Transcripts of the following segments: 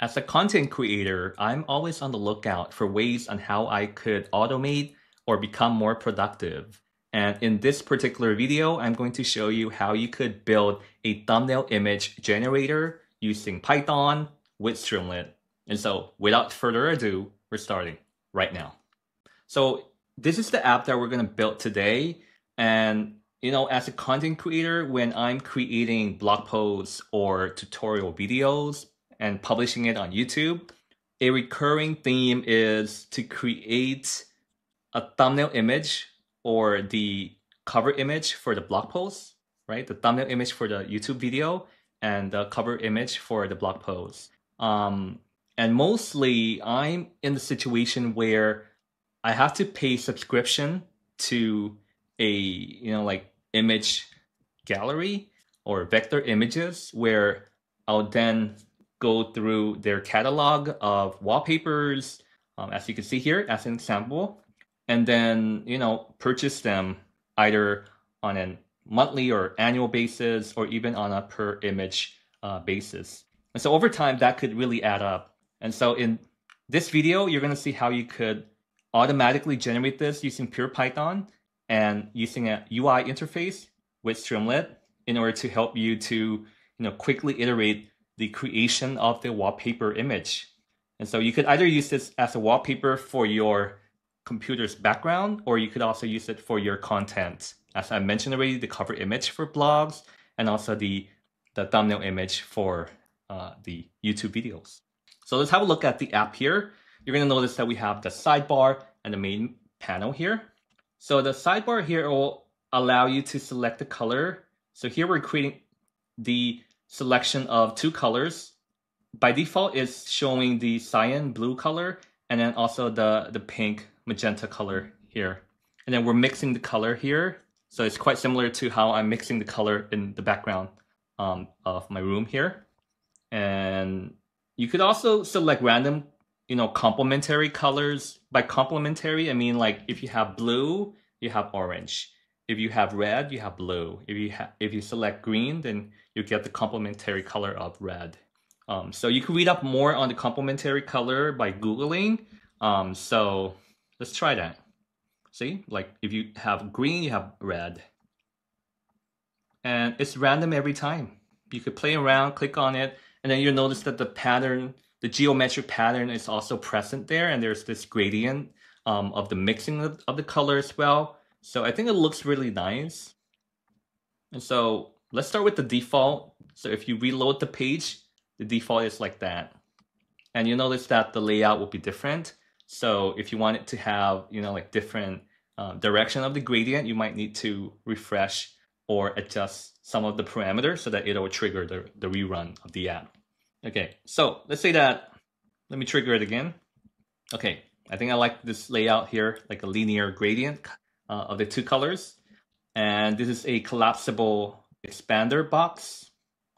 As a content creator, I'm always on the lookout for ways on how I could automate or become more productive. And in this particular video, I'm going to show you how you could build a thumbnail image generator using Python with Streamlit. And so without further ado, we're starting right now. So this is the app that we're going to build today. And you know, as a content creator, when I'm creating blog posts or tutorial videos and publishing it on YouTube, a recurring theme is to create a thumbnail image or the cover image for the blog post, right? The thumbnail image for the YouTube video and the cover image for the blog post. And mostly I'm in the situation where I have to pay subscription to a, you know, like image gallery or vector images where I'll then go through their catalog of wallpapers, as you can see here as an example, and then, you know, purchase them either on a monthly or annual basis, or even on a per image basis. And so over time, that could really add up. And so in this video, you're going to see how you could automatically generate this using pure Python and using a UI interface with Streamlit in order to help you to, you know, quickly iterate the creation of the wallpaper image. And so you could either use this as a wallpaper for your computer's background, or you could also use it for your content. As I mentioned already, the cover image for blogs and also the thumbnail image for the YouTube videos. So let's have a look at the app here. You're going to notice that we have the sidebar and the main panel here. So the sidebar here will allow you to select the color. So here we're creating the selection of two colors. By default, it's showing the cyan blue color and then also the pink magenta color here. And then we're mixing the color here. So it's quite similar to how I'm mixing the color in the background of my room here. And you could also select random, you know, complementary colors. By complementary, I mean like if you have blue, you have orange. If you have red, you have blue. If you select green, then you get the complementary color of red. So you can read up more on the complementary color by Googling. So let's try that. See, like if you have green, you have red. And it's random every time. You could play around, click on it, and then you'll notice that the pattern, the geometric pattern is also present there. And there's this gradient of the mixing of the color as well. So I think it looks really nice. And so let's start with the default. So if you reload the page, the default is like that. And you notice that the layout will be different. So if you want it to have, you know, like different direction of the gradient, you might need to refresh or adjust some of the parameters so that it'll trigger the rerun of the app. Okay, so let's say that, let me trigger it again. Okay, I think I like this layout here, like a linear gradient of the two colors. And this is a collapsible expander box.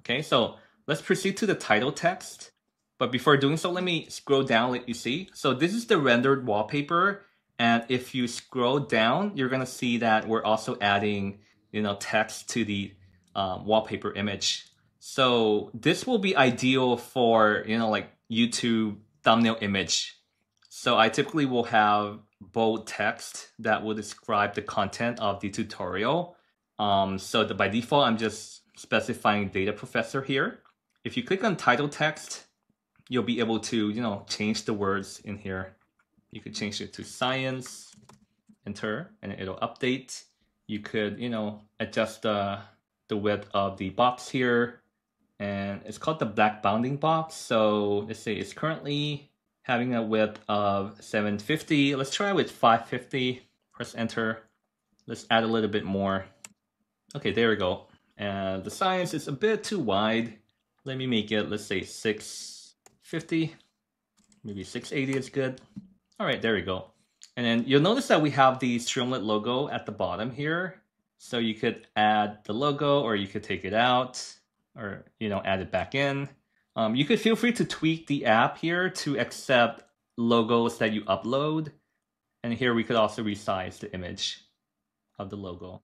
Okay, so let's proceed to the title text. But before doing so, let me scroll down, let you see. So this is the rendered wallpaper. And if you scroll down, you're gonna see that we're also adding, you know, text to the wallpaper image. So this will be ideal for, you know, like YouTube thumbnail image. So I typically will have bold text that will describe the content of the tutorial. So by default, I'm just specifying DataProfessor here. If you click on title text, you'll be able to, you know, change the words in here. You could change it to science, enter, and it'll update. You could, you know, adjust the width of the box here. And it's called the black bounding box. So let's say it's currently having a width of 750. Let's try with 550. Press enter. Let's add a little bit more. Okay, there we go. And the size is a bit too wide. Let me make it, let's say 650. Maybe 680 is good. All right, there we go. And then you'll notice that we have the Streamlit logo at the bottom here. So you could add the logo, or you could take it out, or, you know, add it back in. You could feel free to tweak the app here to accept logos that you upload. And here we could also resize the image of the logo.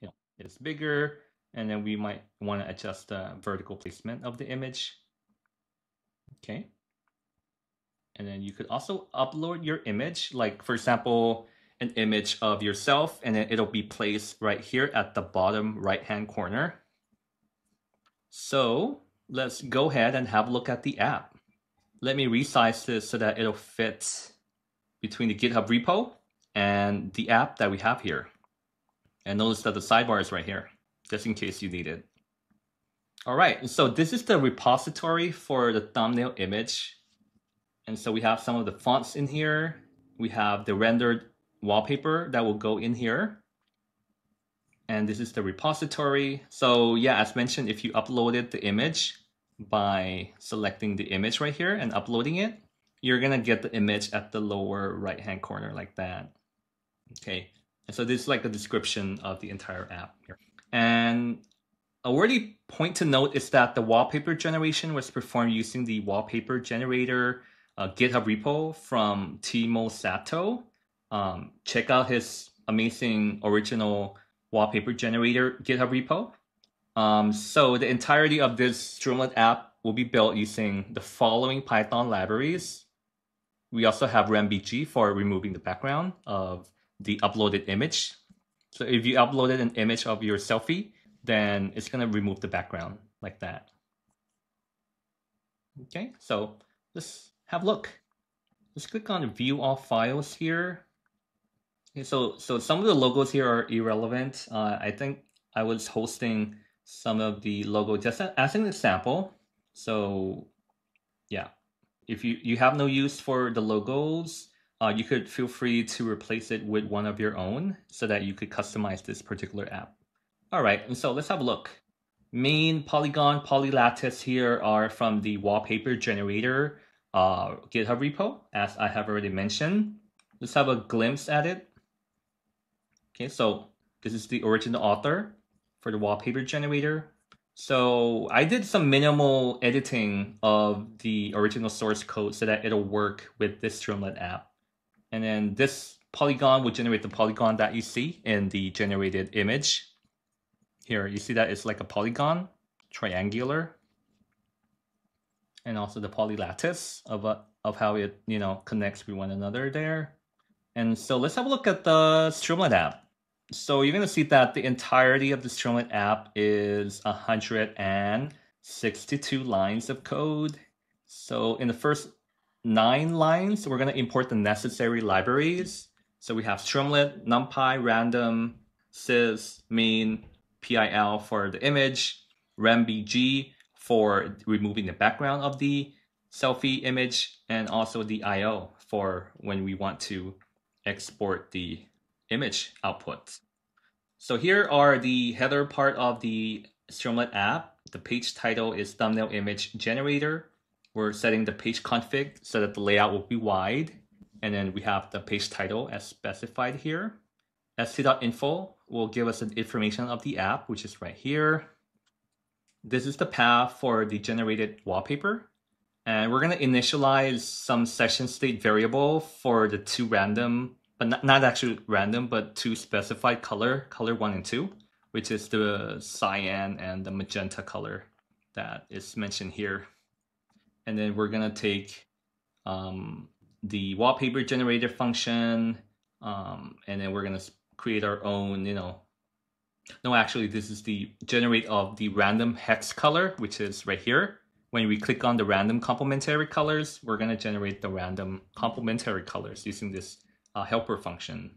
You know, it's bigger, and then we might want to adjust the vertical placement of the image. Okay, And then you could also upload your image, like for example, an image of yourself, and then it'll be placed right here at the bottom right-hand corner. So let's go ahead and have a look at the app. Let me resize this so that it'll fit between the GitHub repo and the app that we have here. And notice that the sidebar is right here, just in case you need it. All right, so this is the repository for the thumbnail image. And so we have some of the fonts in here. We have the rendered wallpaper that will go in here. And this is the repository. So yeah, as mentioned, if you uploaded the image by selecting the image right here and uploading it, you're gonna get the image at the lower right-hand corner like that. Okay, and so this is like the description of the entire app here. And a worthy point to note is that the wallpaper generation was performed using the wallpaper generator GitHub repo from Timo Sato. Check out his amazing original wallpaper generator GitHub repo. So the entirety of this Streamlit app will be built using the following Python libraries. We also have RemBG for removing the background of the uploaded image. So if you uploaded an image of your selfie, then it's going to remove the background like that. Okay, so let's have a look. Let's click on View All Files here. Okay, so some of the logos here are irrelevant. I think I was hosting some of the logo just as an example. So yeah, if you have no use for the logos, you could feel free to replace it with one of your own so that you could customize this particular app. All right, and so let's have a look. Main polygon polylattice here are from the wallpaper generator GitHub repo, as I have already mentioned. Let's have a glimpse at it. Okay, so this is the original author for the wallpaper generator. So I did some minimal editing of the original source code so that it'll work with this Streamlit app. And then this polygon will generate the polygon that you see in the generated image. Here, you see that it's like a polygon, triangular. And also the polylattice of how it, you know, connects with one another there. And so let's have a look at the Streamlit app. So you're going to see that the entirety of the Streamlit app is 162 lines of code. So in the first 9 lines, we're going to import the necessary libraries. So we have Streamlit, NumPy, Random, Sys, Main, PIL for the image, RemBG for removing the background of the selfie image, and also the IO for when we want to export the image output. So here are the header part of the Streamlit app. The page title is thumbnail image generator. We're setting the page config so that the layout will be wide. And then we have the page title as specified here. Sc.info will give us an information of the app, which is right here. This is the path for the generated wallpaper. And we're going to initialize some session state variable for the 2 random, but not actually random, but 2 specified color 1 and 2, which is the cyan and the magenta color that is mentioned here. And then we're going to take the wallpaper generator function, and then we're going to create our own, no, actually, this is the generate of the random hex color, which is right here. When we click on the random complementary colors, we're going to generate the random complementary colors using this helper function.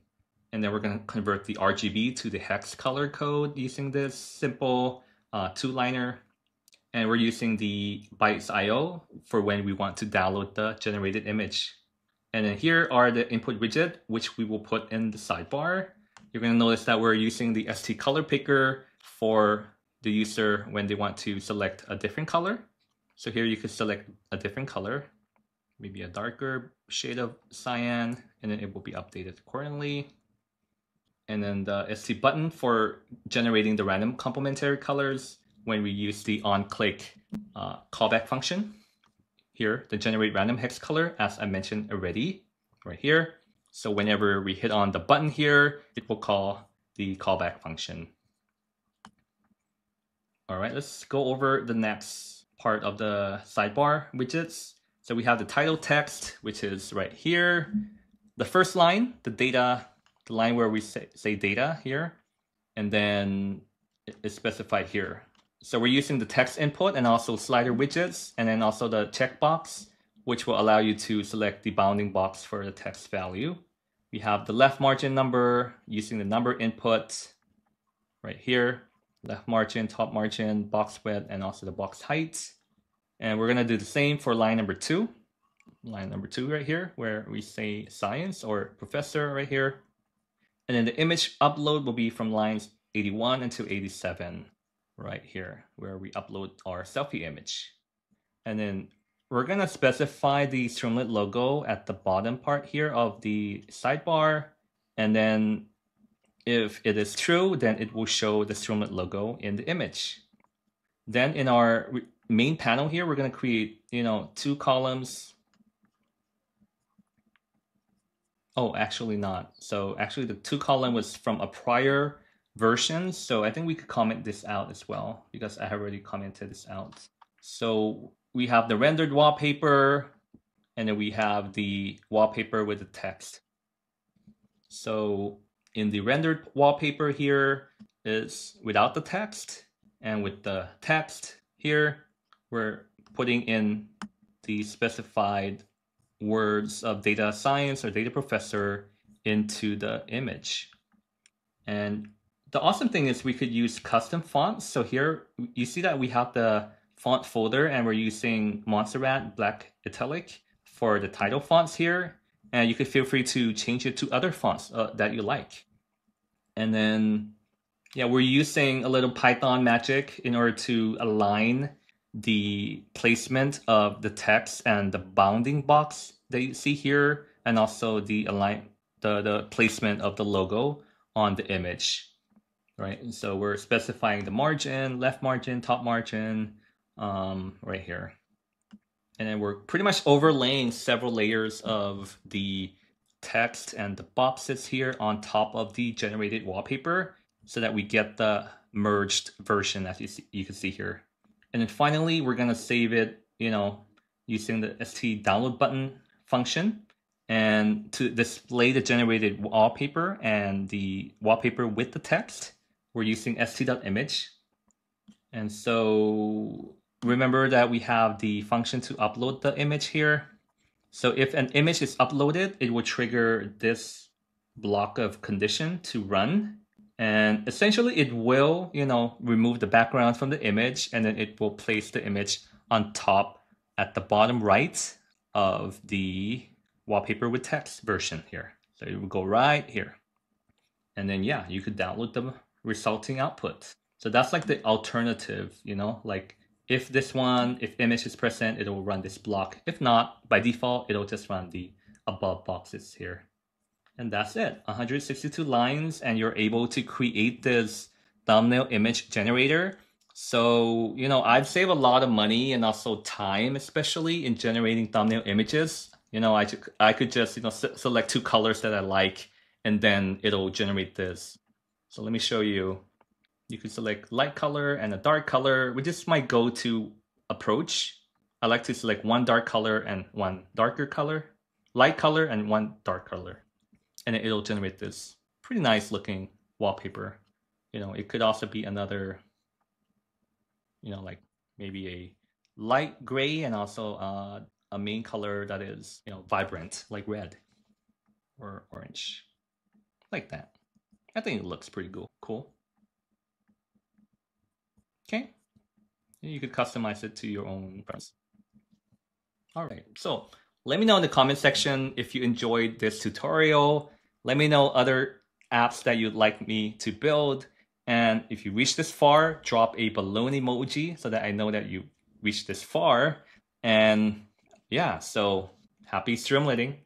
And then we're going to convert the RGB to the hex color code using this simple 2-liner. And we're using the BytesIO for when we want to download the generated image. And then here are the input widget, which we will put in the sidebar. You're going to notice that we're using the ST color picker for the user when they want to select a different color. So here you could select a different color, maybe a darker shade of cyan, and then it will be updated accordingly. And then the ST button for generating the random complementary colors. When we use the on-click callback function. Here, the generate random hex color, as I mentioned already, right here. So whenever we hit on the button here, it will call the callback function. All right, let's go over the next part of the sidebar widgets. So we have the title text, which is right here. The first line, the data, the line where we say data here, and then it's specified here. So we're using the text input and also slider widgets, and then also the checkbox, which will allow you to select the bounding box for the text value. We have the left margin number using the number input right here, left margin, top margin, box width, and also the box height. And we're going to do the same for line number two right here, where we say science or professor right here. And then the image upload will be from lines 81 until 87 right here, where we upload our selfie image. And then we're going to specify the Streamlit logo at the bottom part here of the sidebar. And then if it is true, then it will show the Streamlit logo in the image. Then in our main panel here, we're going to create, two columns. Oh, actually not. So actually the two column was from a prior version. So I think we could comment this out as well, because I have already commented this out. So we have the rendered wallpaper, and then we have the wallpaper with the text. So in the rendered wallpaper here is without the text, and with the text here, we're putting in the specified words of data science or data professor into the image. And the awesome thing is we could use custom fonts. So here you see that we have the font folder, and we're using Montserrat black italic for the title fonts here. And you could feel free to change it to other fonts that you like. And then, yeah, we're using a little Python magic in order to align the placement of the text and the bounding box that you see here, and also the placement of the logo on the image, right? And so we're specifying the margin, left margin, top margin, right here. And then we're pretty much overlaying several layers of the text and the boxes here on top of the generated wallpaper, so that we get the merged version as you can see here. And then finally, we're going to save it, using the st download button function, and to display the generated wallpaper and the wallpaper with the text, we're using st.image. And so remember that we have the function to upload the image here. So if an image is uploaded, it will trigger this block of condition to run. And essentially it will, remove the background from the image, and then it will place the image on top at the bottom right of the wallpaper with text version here. So it will go right here. And then, yeah, you could download the resulting output. So that's like the alternative, like if this one, if image is present, it will run this block. If not, by default, it'll just run the above boxes here. And that's it, 162 lines, and you're able to create this thumbnail image generator. So, I've saved a lot of money and also time, especially in generating thumbnail images. I could just, select two colors that I like, and then it'll generate this. So let me show you. You can select light color and a dark color, which is my go-to approach. I like to select one dark color and one darker color, light color and one dark color. And it'll generate this pretty nice looking wallpaper. It could also be another, like maybe a light gray, and also a main color that is, vibrant, like red or orange, like that. I think it looks pretty cool. Okay, you could customize it to your own preference. All right, so let me know in the comment section if you enjoyed this tutorial. Let me know other apps that you'd like me to build. And if you reach this far, drop a balloon emoji so that I know that you reached this far. And yeah, so happy streamlitting.